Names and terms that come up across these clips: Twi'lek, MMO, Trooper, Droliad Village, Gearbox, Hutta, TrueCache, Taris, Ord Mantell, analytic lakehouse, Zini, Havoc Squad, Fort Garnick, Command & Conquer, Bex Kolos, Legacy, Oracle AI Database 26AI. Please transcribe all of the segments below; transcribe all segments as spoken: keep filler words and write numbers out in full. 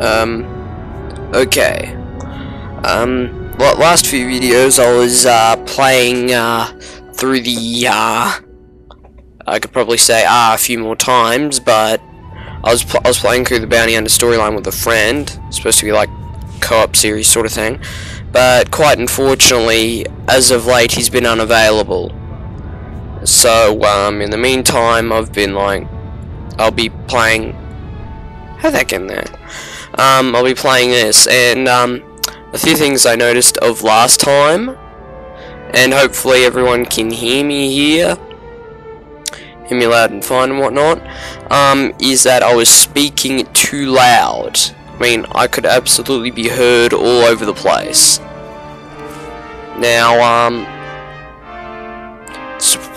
Um, okay. Um, last few videos I was, uh, playing, uh, through the, uh, I could probably say, ah, a few more times, but I was, pl I was playing through the Bounty Hunter storyline with a friend. It's supposed to be, like, co-op series sort of thing. But, quite unfortunately, as of late, he's been unavailable. So, um, in the meantime, I've been, like, I'll be playing, how the heck in there? Um, I'll be playing this, and, um, a few things I noticed of last time, and hopefully everyone can hear me here, hear me loud and fine and whatnot, um, is that I was speaking too loud. I mean, I could absolutely be heard all over the place. Now, um,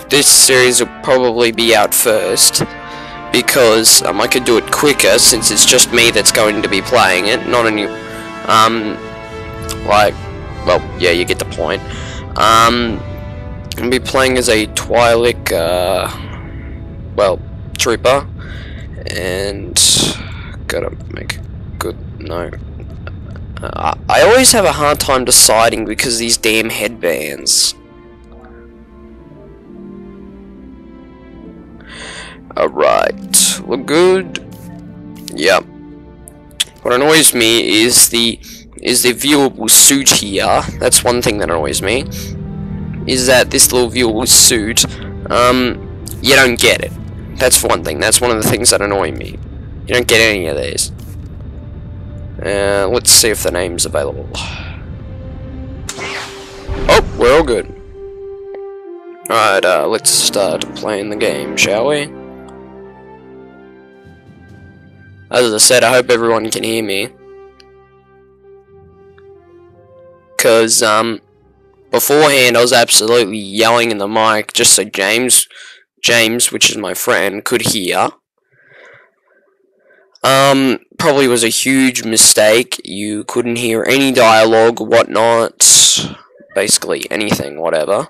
this series will probably be out first, because um, I could do it quicker since it's just me that's going to be playing it, not any, um, like, well, yeah, you get the point. Um, I'll be playing as a Twi'lek, uh, well, trooper, and gotta make a good note. Uh, I always have a hard time deciding because of these damn headbands. Alright, look good. Yep. What annoys me is the is the viewable suit here. That's one thing that annoys me. Is that this little viewable suit, um, you don't get it. That's one thing. That's one of the things that annoy me. You don't get any of these. Uh, let's see if the name's available. Oh, we're all good. Alright, uh, let's start playing the game, shall we? As I said, I hope everyone can hear me. Because, um, beforehand I was absolutely yelling in the mic just so James, James, which is my friend, could hear. Um, probably was a huge mistake. You couldn't hear any dialogue, whatnot. Basically anything, whatever.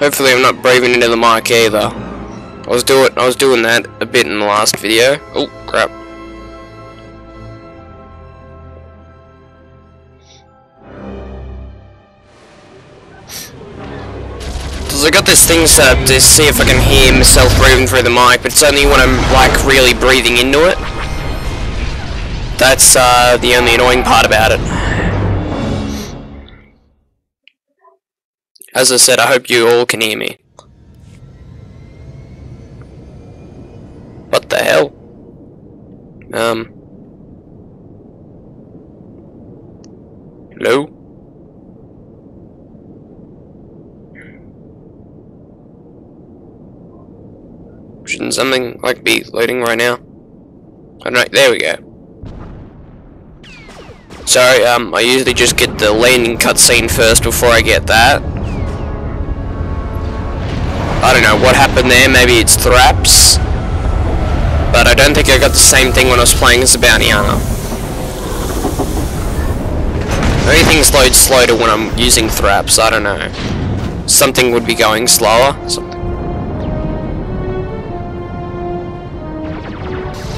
Hopefully I'm not breathing into the mic either. I was doing I was doing that a bit in the last video. Oh crap. So I got this thing set up to see if I can hear myself breathing through the mic, but it's only when I'm like really breathing into it. That's uh, the only annoying part about it. As I said, I hope you all can hear me. What the hell? Um. Hello? Shouldn't something like be loading right now? Alright, there we go. Sorry, um, I usually just get the landing cutscene first before I get that. I don't know what happened there, maybe it's Thraps. But I don't think I got the same thing when I was playing as a Bounty Hunter. Everything's loads slower when I'm using Thraps, I don't know. Something would be going slower. Something.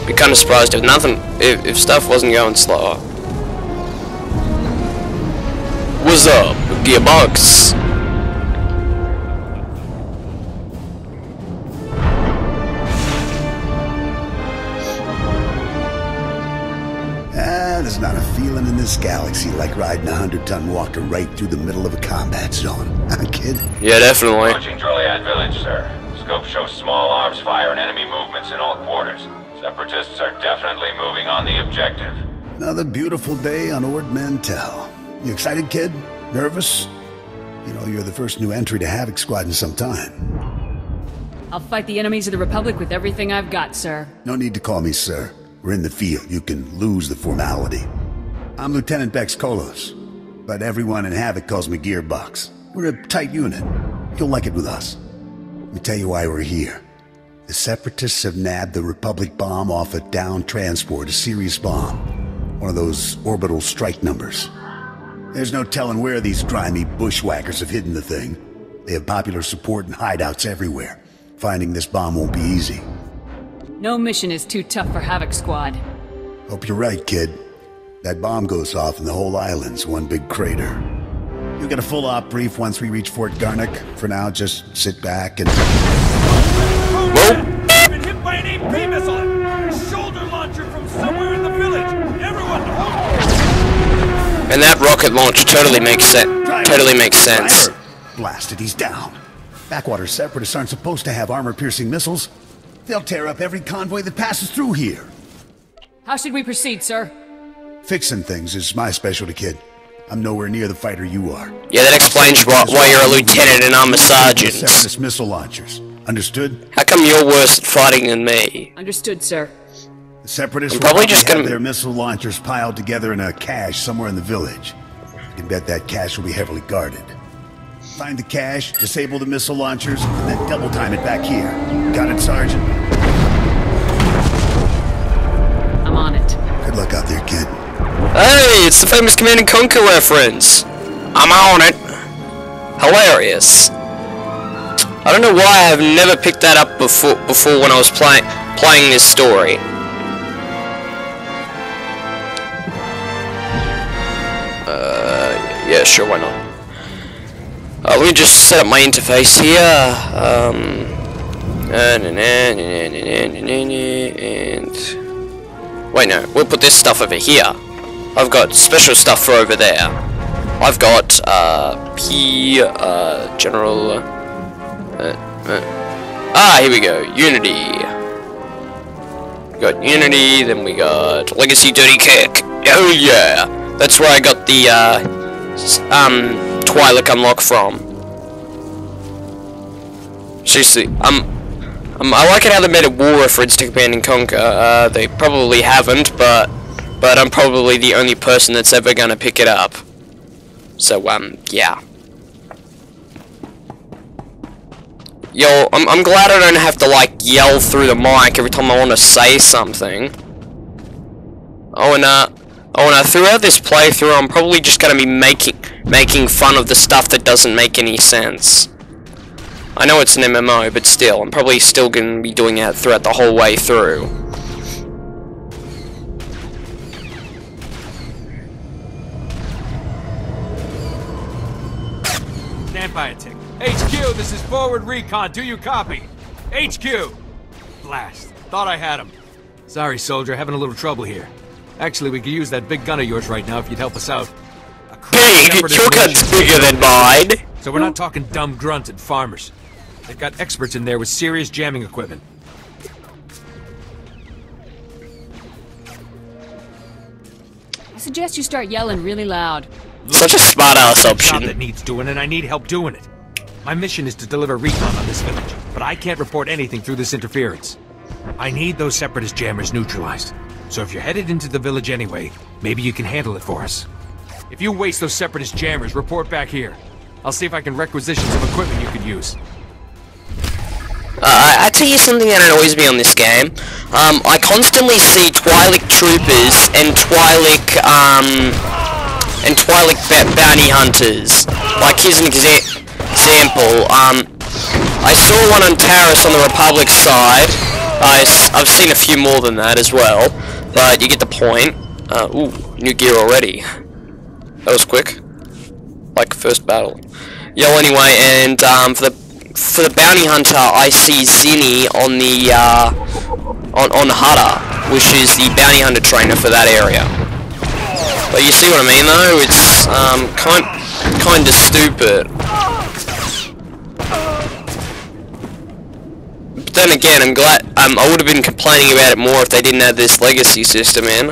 Be kind of surprised if nothing, if, if stuff wasn't going slower. What's up, Gearbox? Ah, there's not a feeling in this galaxy like riding a hundred-ton walker right through the middle of a combat zone. Huh, kid? Yeah, definitely. Watching Droliad Village, sir. Scope shows small arms fire and enemy movements in all quarters. Separatists are definitely moving on the objective. Another beautiful day on Ord Mantell. You excited, kid? Nervous? You know, you're the first new entry to Havoc Squad in some time. I'll fight the enemies of the Republic with everything I've got, sir. No need to call me sir. We're in the field. You can lose the formality. I'm Lieutenant Bex Kolos, but everyone in Havoc calls me Gearbox. We're a tight unit. You'll like it with us. Let me tell you why we're here. The Separatists have nabbed the Republic bomb off a downed transport, a serious bomb. One of those orbital strike numbers. There's no telling where these grimy bushwhackers have hidden the thing. They have popular support and hideouts everywhere. Finding this bomb won't be easy. No mission is too tough for Havoc Squad. Hope you're right, kid. That bomb goes off and the whole island's one big crater. You'll get a full op brief once we reach Fort Garnick. For now, just sit back and... I've been hit by an A P missile! A shoulder launcher from somewhere in the village! Everyone hold! And that rocket launch totally makes sense. Totally makes sense. Blasted, he's down. Backwater Separatists aren't supposed to have armor-piercing missiles. They'll tear up every convoy that passes through here. How should we proceed, sir? Fixing things is my specialty, kid. I'm nowhere near the fighter you are. Yeah, that explains why, why you're a lieutenant and I'm a sergeant. Separatist missile launchers. Understood? How come you're worse at fighting than me? Understood, sir. The Separatists probably, probably just gonna have their missile launchers piled together in a cache somewhere in the village. You can bet that cache will be heavily guarded. Find the cache, disable the missile launchers, and then double time it back here. Got it, Sergeant? I'm on it. Good luck out there, kid. Hey, it's the famous Command and Conquer reference. I'm on it. Hilarious. I don't know why I have never picked that up before before when I was play, playing this story. Uh, yeah, sure, why not? Uh, let me just set up my interface here. Um, and... Wait, no, we'll put this stuff over here. I've got special stuff for over there. I've got, uh, P, uh, General... Uh, uh. Ah, here we go. Unity. We got Unity, then we got Legacy Dirty Kick. Oh yeah! That's where I got the, uh, um, Twi'lek unlock from. Seriously, um, um, I like it how they made a war reference to Command and Conquer. Uh, they probably haven't, but, but I'm probably the only person that's ever gonna pick it up. So, um, yeah. Yo, I'm, I'm glad I don't have to, like, yell through the mic every time I want to say something. Oh, and, uh, oh, and uh, throughout this playthrough, I'm probably just going to be making making fun of the stuff that doesn't make any sense. I know it's an M M O, but still, I'm probably still going to be doing that throughout the whole way through. Stand by a tick. H Q, this is forward recon. Do you copy? H Q! Blast. Thought I had him. Sorry, soldier. Having a little trouble here. Actually, we could use that big gun of yours right now if you'd help us out. Hey, your gun's bigger than mine! So we're not talking dumb grunts and farmers. They've got experts in there with serious jamming equipment. I suggest you start yelling really loud. Such a smart-ass option. That needs doing, and I need help doing it. My mission is to deliver recon on this village, but I can't report anything through this interference. I need those Separatist jammers neutralized. So if you're headed into the village anyway, maybe you can handle it for us. If you waste those Separatist jammers, report back here. I'll see if I can requisition some equipment you could use. Uh, I tell you something that annoys me on this game. Um, I constantly see Twi'lek troopers and Twi'lek, um... and Twi'lek bounty hunters. Like, here's an example. Example, um, I saw one on Taris on the Republic side, I, I've seen a few more than that as well, but you get the point. Uh, ooh, new gear already. That was quick. Like first battle. Yo, anyway, and um, for the for the bounty hunter, I see Zini on the uh, on on Hutta, which is the bounty hunter trainer for that area. But you see what I mean, though? It's um, kind kind of stupid. But then again, I'm glad. Um, I would have been complaining about it more if they didn't add this legacy system in.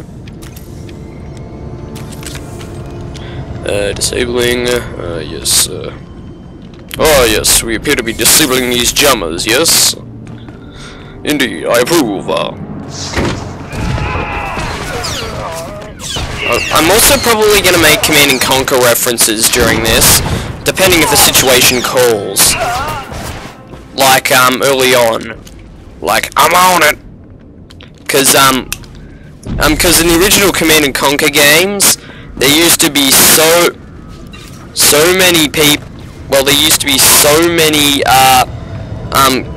Uh, disabling. Uh, yes. Uh. Oh yes, we appear to be disabling these jammers. Yes. Indeed, I approve. Uh, I'm also probably going to make Command and Conquer references during this, depending if the situation calls. Like um early on. Like I'm on it. Cause um um cause in the original Command and Conquer games, there used to be so so many people. Well, there used to be so many uh um